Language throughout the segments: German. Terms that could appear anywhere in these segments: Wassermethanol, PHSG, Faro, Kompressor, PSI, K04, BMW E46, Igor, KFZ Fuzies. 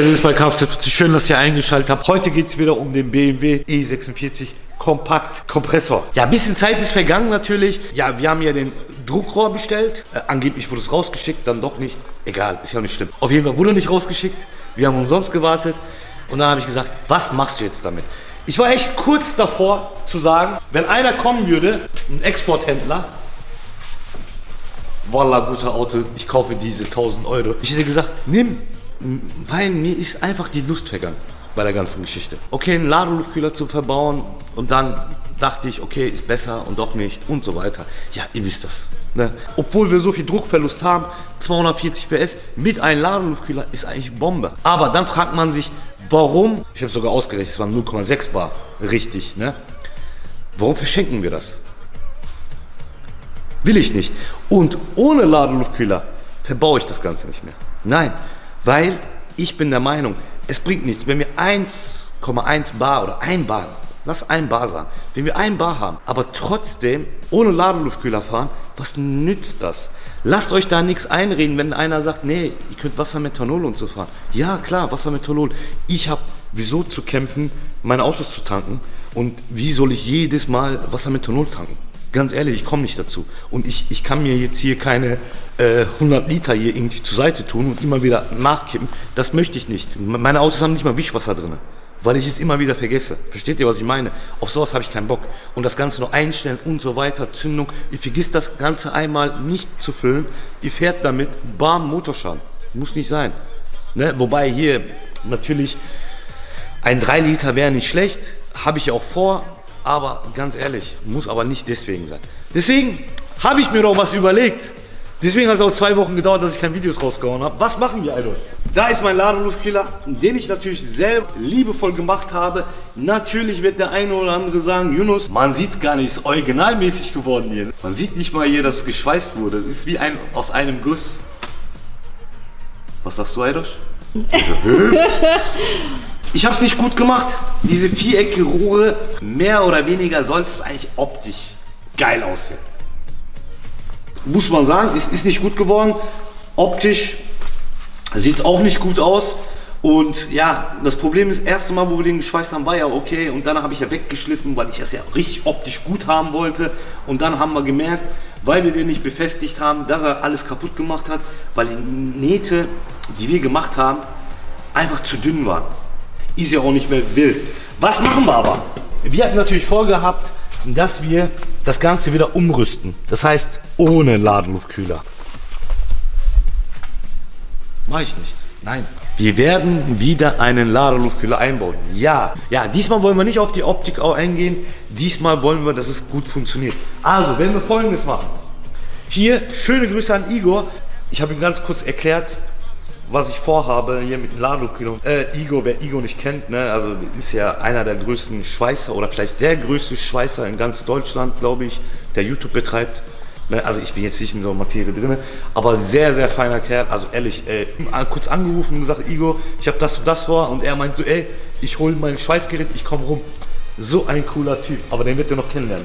Möglichkeit ist bei KFZ Fuzies. Schön, dass ihr eingeschaltet habt. Heute geht es wieder um den BMW E46 Kompakt Kompressor. Ja, ein bisschen Zeit ist vergangen natürlich. Ja, wir haben ja den Druckrohr bestellt. Angeblich wurde es rausgeschickt, dann doch nicht. Egal, ist ja auch nicht schlimm. Auf jeden Fall wurde nicht rausgeschickt. Wir haben umsonst gewartet. Und dann habe ich gesagt, was machst du jetzt damit? Ich war echt kurz davor zu sagen, wenn einer kommen würde, ein Exporthändler, Wallah, guter Auto, ich kaufe diese 1000 Euro. Ich hätte gesagt, nimm, weil mir ist einfach die Lust vergangen bei der ganzen Geschichte. Okay, einen Ladeluftkühler zu verbauen und dann dachte ich, okay, ist besser und doch nicht und so weiter. Ja, ihr wisst das. Ne? Obwohl wir so viel Druckverlust haben, 240 PS mit einem Ladeluftkühler ist eigentlich Bombe. Aber dann fragt man sich, warum, ich habe sogar ausgerechnet, es waren 0,6 Bar, richtig, ne? Warum verschenken wir das? Will ich nicht. Und ohne Ladeluftkühler verbaue ich das Ganze nicht mehr. Nein, weil ich bin der Meinung, es bringt nichts, wenn wir 1,1 Bar oder 1 Bar, lass 1 Bar sagen, wenn wir 1 Bar haben, aber trotzdem ohne Ladeluftkühler fahren, was nützt das? Lasst euch da nichts einreden, wenn einer sagt, nee, ihr könnt Wassermethanol und so fahren. Ja, klar, Wassermethanol. Ich habe wieso zu kämpfen, meine Autos zu tanken und wie soll ich jedes Mal Wassermethanol tanken? Ganz ehrlich, ich komme nicht dazu. Und ich kann mir jetzt hier keine 100 Liter hier irgendwie zur Seite tun und immer wieder nachkippen. Das möchte ich nicht. Meine Autos haben nicht mal Wischwasser drin, weil ich es immer wieder vergesse. Versteht ihr, was ich meine? Auf sowas habe ich keinen Bock. Und das Ganze noch einstellen und so weiter, Zündung. Ihr vergisst das Ganze einmal nicht zu füllen. Ihr fährt damit, bam, Motorschaden. Muss nicht sein. Ne? Wobei hier natürlich ein 3 Liter wäre nicht schlecht. Habe ich auch vor. Aber ganz ehrlich, muss aber nicht deswegen sein. Deswegen habe ich mir doch was überlegt. Deswegen hat es auch 2 Wochen gedauert, dass ich keine Videos rausgehauen habe. Was machen wir, Idol? Da ist mein Ladeluftkühler, den ich natürlich selber liebevoll gemacht habe. Natürlich wird der eine oder andere sagen, Yunus, man sieht es gar nicht, ist originalmäßig geworden hier. Man sieht nicht mal hier, dass es geschweißt wurde. Es ist wie aus einem Guss. Was sagst du, Idol? Ich habe es nicht gut gemacht. Diese vierecke Rohre, mehr oder weniger sollte es eigentlich optisch geil aussehen. Muss man sagen, es ist nicht gut geworden. Optisch sieht es auch nicht gut aus. Und ja, das Problem ist, das erste Mal, wo wir den geschweißt haben, war ja okay. Und danach habe ich ja weggeschliffen, weil ich das ja richtig optisch gut haben wollte. Und dann haben wir gemerkt, weil wir den nicht befestigt haben, dass er alles kaputt gemacht hat, weil die Nähte, die wir gemacht haben, einfach zu dünn waren. Ist ja auch nicht mehr wild. Was machen wir aber? Wir hatten natürlich vorgehabt, dass wir das Ganze wieder umrüsten. Das heißt, ohne Ladeluftkühler. Mach ich nicht. Nein. Wir werden wieder einen Ladeluftkühler einbauen. Ja. Ja, diesmal wollen wir nicht auf die Optik eingehen. Diesmal wollen wir, dass es gut funktioniert. Also, wenn wir Folgendes machen. Hier, schöne Grüße an Igor. Ich habe ihm ganz kurz erklärt, was ich vorhabe hier mit dem Ladeluftkühler. Igor, wer Igor nicht kennt, ne, also ist ja einer der größten Schweißer oder vielleicht der größte Schweißer in ganz Deutschland, glaube ich, der YouTube betreibt. Ne, also ich bin jetzt nicht in so einer Materie drin, aber sehr, sehr feiner Kerl. Also ehrlich, kurz angerufen und gesagt, Igor, ich habe das und das vor. Und er meint so, ey, ich hole mein Schweißgerät, ich komme rum. So ein cooler Typ, aber den wird ihr noch kennenlernen.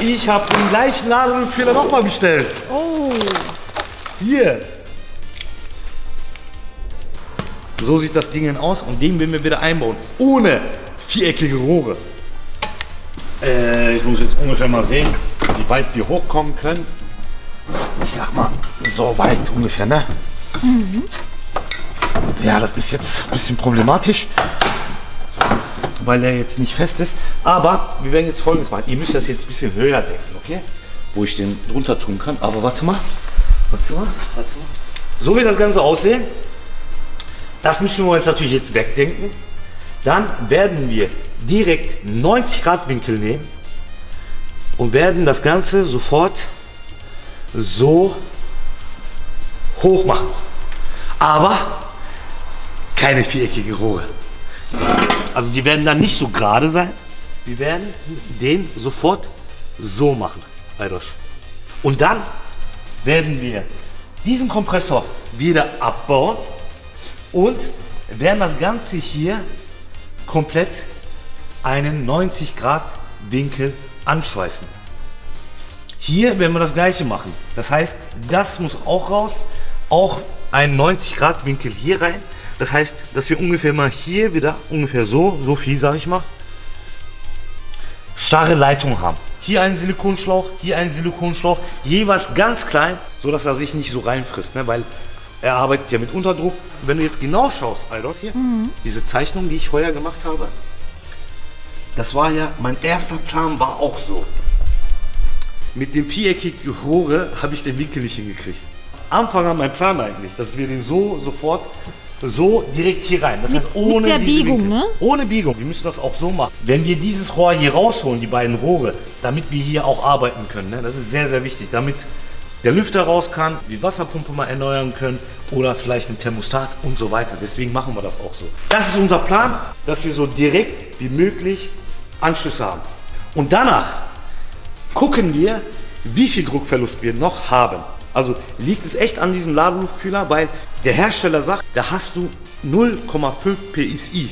Ich habe den gleichen Ladeluftkühler nochmal bestellt. Oh. Hier. So sieht das Ding aus und den werden wir wieder einbauen. Ohne viereckige Rohre. Ich muss jetzt ungefähr mal sehen, wie weit wir hochkommen können. Ich sag mal, so weit ungefähr, ne? Mhm. Ja, das ist jetzt ein bisschen problematisch, weil er jetzt nicht fest ist. Aber wir werden jetzt Folgendes machen. Ihr müsst das jetzt ein bisschen höher denken, okay? Wo ich den drunter tun kann. Aber warte mal. So wird das Ganze aussehen. Das müssen wir uns natürlich jetzt wegdenken. Dann werden wir direkt 90 Grad Winkel nehmen und werden das Ganze sofort so hoch machen. Aber keine viereckige Rohre. Also die werden dann nicht so gerade sein. Wir werden den sofort so machen. Und dann werden wir diesen Kompressor wieder abbauen. Und werden das Ganze hier komplett einen 90 Grad Winkel anschweißen. Hier werden wir das gleiche machen. Das heißt, das muss auch raus, auch einen 90 Grad Winkel hier rein. Das heißt, dass wir ungefähr mal hier wieder ungefähr so viel, sage ich mal, starre Leitung haben. Hier einen Silikonschlauch, hier einen Silikonschlauch, jeweils ganz klein, so dass er sich nicht so reinfrisst, ne? Weil er arbeitet ja mit Unterdruck. Wenn du jetzt genau schaust, Alter, hier, diese Zeichnung, die ich heuer gemacht habe, das war ja, mein erster Plan war auch so. Mit dem viereckigen Rohre habe ich den Winkel nicht hingekriegt. Am Anfang war mein Plan eigentlich, dass wir den so sofort so direkt hier rein. Das heißt, ohne diese Biegung, Winkel, ne? Ohne Biegung. Wir müssen das auch so machen. Wenn wir dieses Rohr hier rausholen, die beiden Rohre, damit wir hier auch arbeiten können, ne? Das ist sehr, sehr wichtig, damit der Lüfter raus kann, die Wasserpumpe mal erneuern können oder vielleicht ein Thermostat und so weiter. Deswegen machen wir das auch so. Das ist unser Plan, dass wir so direkt wie möglich Anschlüsse haben. Und danach gucken wir, wie viel Druckverlust wir noch haben. Also liegt es echt an diesem Ladeluftkühler, weil der Hersteller sagt, da hast du 0,5 PSI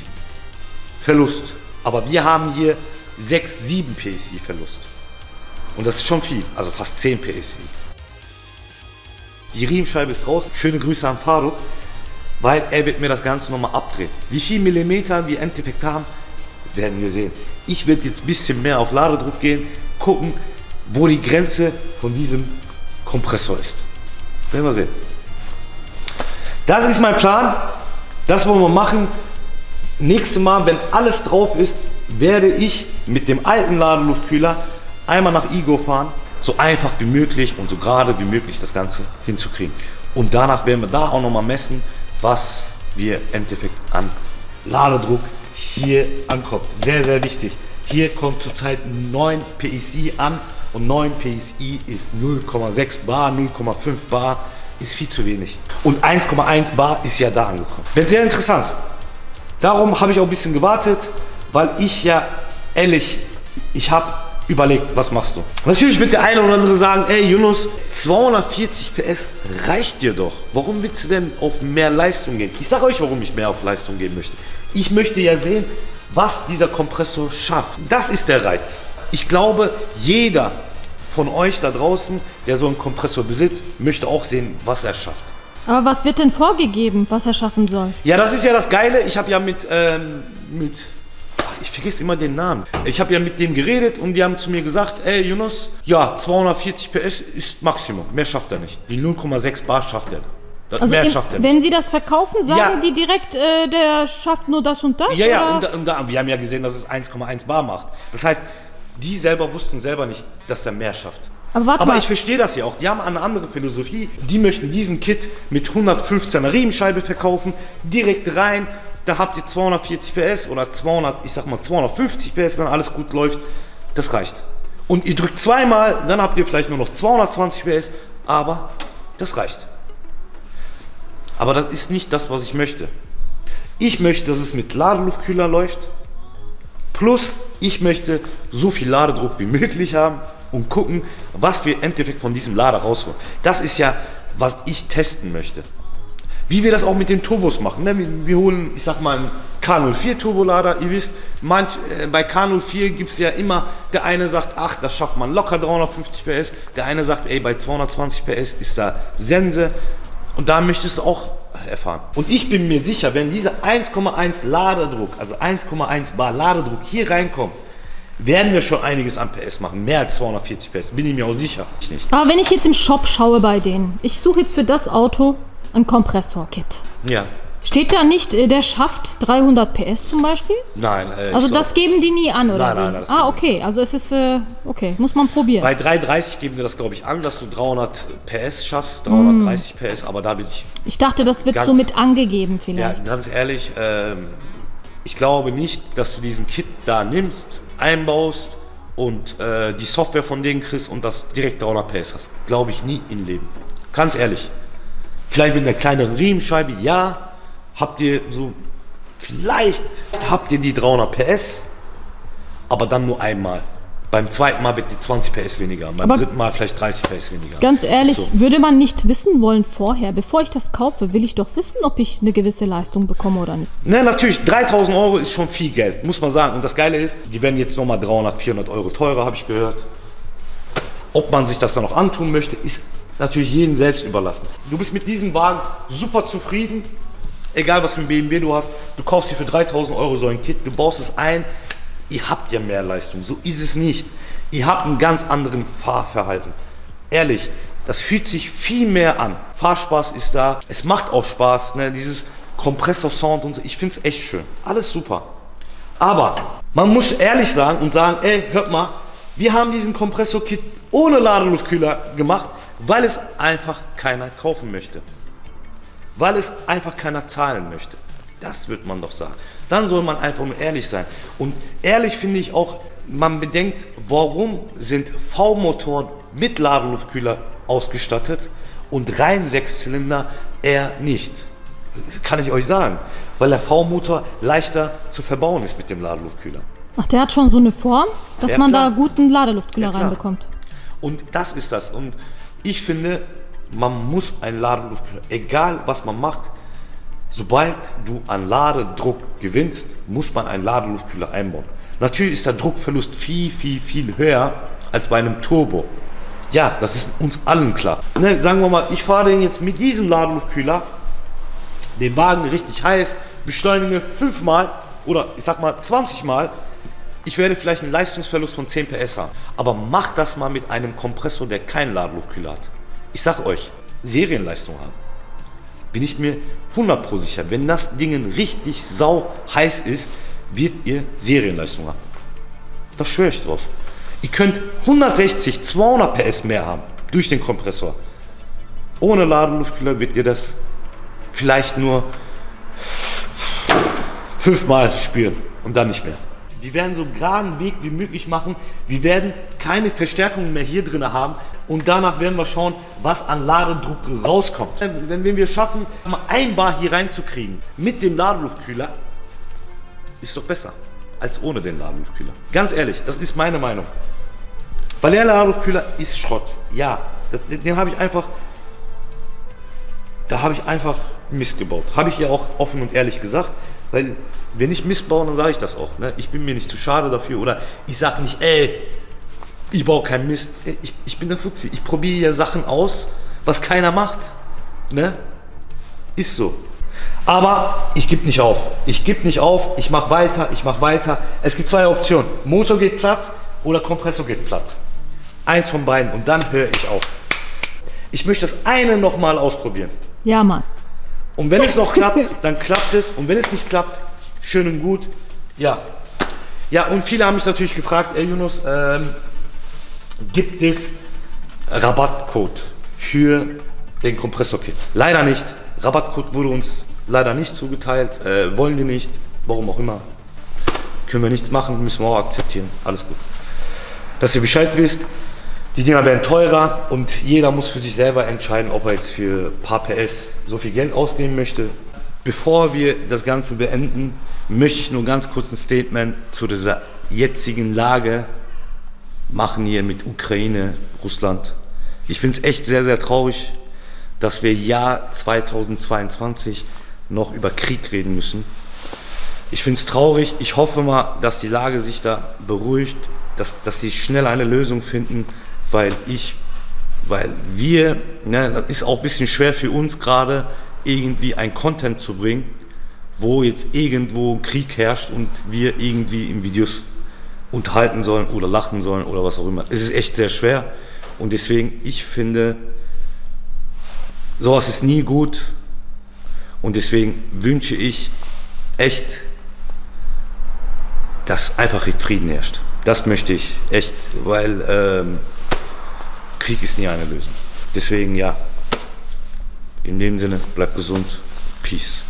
Verlust. Aber wir haben hier 6, 7 PSI Verlust. Und das ist schon viel, also fast 10 PSI. Die Riemenscheibe ist raus. Schöne Grüße an Faro, weil er wird mir das Ganze nochmal abdrehen. Wie viel Millimeter wir im Endeffekt haben, werden wir sehen. Ich werde jetzt ein bisschen mehr auf Ladedruck gehen, gucken, wo die Grenze von diesem Kompressor ist. Werden wir sehen. Das ist mein Plan. Das wollen wir machen. Nächstes Mal, wenn alles drauf ist, werde ich mit dem alten Ladeluftkühler einmal nach Igor fahren. So einfach wie möglich und so gerade wie möglich das Ganze hinzukriegen. Und danach werden wir da auch nochmal messen, was wir im Endeffekt an Ladedruck hier ankommt. Sehr, sehr wichtig. Hier kommt zurzeit 9 PSI an und 9 PSI ist 0,6 bar, 0,5 bar ist viel zu wenig. Und 1,1 bar ist ja da angekommen. Wird sehr interessant. Darum habe ich auch ein bisschen gewartet, weil ich ja ehrlich, ich habe überlegt, was machst du? Natürlich wird der eine oder andere sagen, ey Yunus, 240 PS reicht dir doch. Warum willst du denn auf mehr Leistung gehen? Ich sage euch, warum ich mehr auf Leistung gehen möchte. Ich möchte ja sehen, was dieser Kompressor schafft. Das ist der Reiz. Ich glaube, jeder von euch da draußen, der so einen Kompressor besitzt, möchte auch sehen, was er schafft. Aber was wird denn vorgegeben, was er schaffen soll? Ja, das ist ja das Geile. Ich habe ja ich vergesse immer den Namen. Ich habe ja mit dem geredet und die haben zu mir gesagt, ey Yunus, ja, 240 PS ist Maximum. Mehr schafft er nicht. Die 0,6 bar schafft er. Also mehr schafft er nicht. Wenn sie das verkaufen, sagen die direkt, der schafft nur das und das? Ja, ja, und wir haben ja gesehen, dass es 1,1 bar macht. Das heißt, die selber wussten selber nicht, dass er mehr schafft. Aber warte mal. Ich verstehe das ja auch. Die haben eine andere Philosophie. Die möchten diesen Kit mit 115er Riemenscheibe verkaufen, direkt rein. Da habt ihr 240 PS oder 200, ich sag mal 250 PS, wenn alles gut läuft. Das reicht. Und ihr drückt zweimal, dann habt ihr vielleicht nur noch 220 PS, aber das reicht. Aber das ist nicht das, was ich möchte. Ich möchte, dass es mit Ladeluftkühler läuft. Plus, ich möchte so viel Ladedruck wie möglich haben und gucken, was wir im Endeffekt von diesem Lader rausholen. Das ist ja, was ich testen möchte. Wie wir das auch mit den Turbos machen. Wir holen, ich sag mal, einen K04 Turbolader. Ihr wisst, bei K04 gibt es ja immer, der eine sagt, ach, das schafft man locker 350 PS. Der eine sagt, ey, bei 220 PS ist da Sense. Und da möchtest du auch erfahren. Und ich bin mir sicher, wenn dieser 1,1 Ladedruck, also 1,1 bar Ladedruck hier reinkommt, werden wir schon einiges an PS machen. Mehr als 240 PS, bin ich mir auch sicher. Aber wenn ich jetzt im Shop schaue bei denen, ich suche jetzt für das Auto ein Kompressorkit. Ja. Steht da nicht, der schafft 300 PS zum Beispiel? Nein. Also das geben die nie an, oder? Nein, nein. Ah, okay. Also es ist, okay, muss man probieren. Bei 330 geben wir das, glaube ich, an, dass du 300 PS schaffst, 330 PS, aber da bin ich... Ich dachte, das wird so mit angegeben vielleicht. Ja, ganz ehrlich, ich glaube nicht, dass du diesen Kit da nimmst, einbaust und die Software von denen kriegst und das direkt 300 PS hast. Glaube ich nie im Leben. Ganz ehrlich. Vielleicht mit einer kleineren Riemenscheibe, ja, habt ihr so, vielleicht habt ihr die 300 PS, aber dann nur einmal. Beim zweiten Mal wird die 20 PS weniger, beim dritten Mal vielleicht 30 PS weniger. Ganz ehrlich, so. Würde man nicht wissen wollen vorher, bevor ich das kaufe, will ich doch wissen, ob ich eine gewisse Leistung bekomme oder nicht. Ne, natürlich, 3.000 Euro ist schon viel Geld, muss man sagen. Und das Geile ist, die werden jetzt nochmal 300, 400 Euro teurer, habe ich gehört. Ob man sich das dann noch antun möchte, ist natürlich jedem selbst überlassen. Du bist mit diesem Wagen super zufrieden. Egal was für ein BMW du hast, du kaufst dir für 3.000 € so ein Kit, du baust es ein, ihr habt ja mehr Leistung, so ist es nicht. Ihr habt einen ganz anderen Fahrverhalten. Ehrlich, das fühlt sich viel mehr an. Fahrspaß ist da, es macht auch Spaß, ne? Dieses Kompressor-Sound und so, ich finde es echt schön. Alles super. Aber man muss ehrlich sagen und sagen, ey, hört mal, wir haben diesen Kompressor-Kit ohne Ladeluftkühler gemacht, weil es einfach keiner kaufen möchte. Weil es einfach keiner zahlen möchte. Das wird man doch sagen. Dann soll man einfach ehrlich sein. Und ehrlich finde ich auch, man bedenkt, warum sind V-Motoren mit Ladeluftkühler ausgestattet und rein Sechszylinder eher nicht. Kann ich euch sagen, weil der V-Motor leichter zu verbauen ist mit dem Ladeluftkühler. Ach, der hat schon so eine Form, dass ja, man klar. Da guten Ladeluftkühler ja, reinbekommt. Und das ist das. Und ich finde, man muss einen Ladeluftkühler, egal was man macht, sobald du an Ladedruck gewinnst, muss man einen Ladeluftkühler einbauen. Natürlich ist der Druckverlust viel, viel, viel höher als bei einem Turbo. Ja, das ist uns allen klar. Ne, sagen wir mal, ich fahre den jetzt mit diesem Ladeluftkühler, den Wagen richtig heiß, beschleunige 5 Mal oder ich sag mal 20 Mal, ich werde vielleicht einen Leistungsverlust von 10 PS haben. Aber macht das mal mit einem Kompressor, der keinen Ladeluftkühler hat. Ich sag euch, Serienleistung haben. Bin ich mir 100% sicher. Wenn das Ding richtig sau heiß ist, wird ihr Serienleistung haben. Da schwöre ich drauf. Ihr könnt 160, 200 PS mehr haben durch den Kompressor. Ohne Ladeluftkühler wird ihr das vielleicht nur 5 Mal spüren und dann nicht mehr. Wir werden so geraden Weg wie möglich machen. Wir werden keine Verstärkungen mehr hier drin haben. Und danach werden wir schauen, was an Ladedruck rauskommt. Wenn wir schaffen, mal ein Bar hier reinzukriegen mit dem Ladeluftkühler, ist doch besser als ohne den Ladeluftkühler. Ganz ehrlich, das ist meine Meinung. Weil der Ladeluftkühler ist Schrott. Ja, den habe ich einfach... Da habe ich einfach Mist gebaut. Habe ich ja auch offen und ehrlich gesagt. Weil, wenn ich Mist baue, dann sage ich das auch. Ne? Ich bin mir nicht zu schade dafür. Oder ich sage nicht, ey, ich baue keinen Mist. Ich bin der Fuzi. Ich probiere ja Sachen aus, was keiner macht. Ne? Ist so. Aber ich gebe nicht auf. Ich gebe nicht auf. Ich mache weiter. Ich mache weiter. Es gibt 2 Optionen. Motor geht platt oder Kompressor geht platt. Eins von beiden. Und dann höre ich auf. Ich möchte das eine nochmal ausprobieren. Ja, Mann. Und wenn es noch klappt, dann klappt es. Und wenn es nicht klappt, schön und gut. Ja. Ja, und viele haben mich natürlich gefragt, ey Yunus, gibt es Rabattcode für den Kompressor-Kit? Leider nicht. Rabattcode wurde uns leider nicht zugeteilt. Wollen wir nicht. Warum auch immer. Können wir nichts machen, müssen wir auch akzeptieren. Alles gut. Dass ihr Bescheid wisst. Die Dinger werden teurer und jeder muss für sich selber entscheiden, ob er jetzt für ein paar PS so viel Geld ausgeben möchte. Bevor wir das Ganze beenden, möchte ich nur ganz kurz ein Statement zu dieser jetzigen Lage machen hier mit Ukraine, Russland. Ich finde es echt sehr, sehr traurig, dass wir Jahr 2022 noch über Krieg reden müssen. Ich finde es traurig. Ich hoffe mal, dass die Lage sich da beruhigt, dass sie schnell eine Lösung finden. Weil wir, ne, das ist auch ein bisschen schwer für uns gerade, irgendwie einen Content zu bringen, wo jetzt irgendwo Krieg herrscht und wir irgendwie in Videos unterhalten sollen oder lachen sollen oder was auch immer. Es ist echt sehr schwer und deswegen, ich finde, sowas ist nie gut und deswegen wünsche ich echt, dass einfach Frieden herrscht. Das möchte ich echt, weil Krieg ist nie eine Lösung. Deswegen ja, in dem Sinne, bleibt gesund, Peace.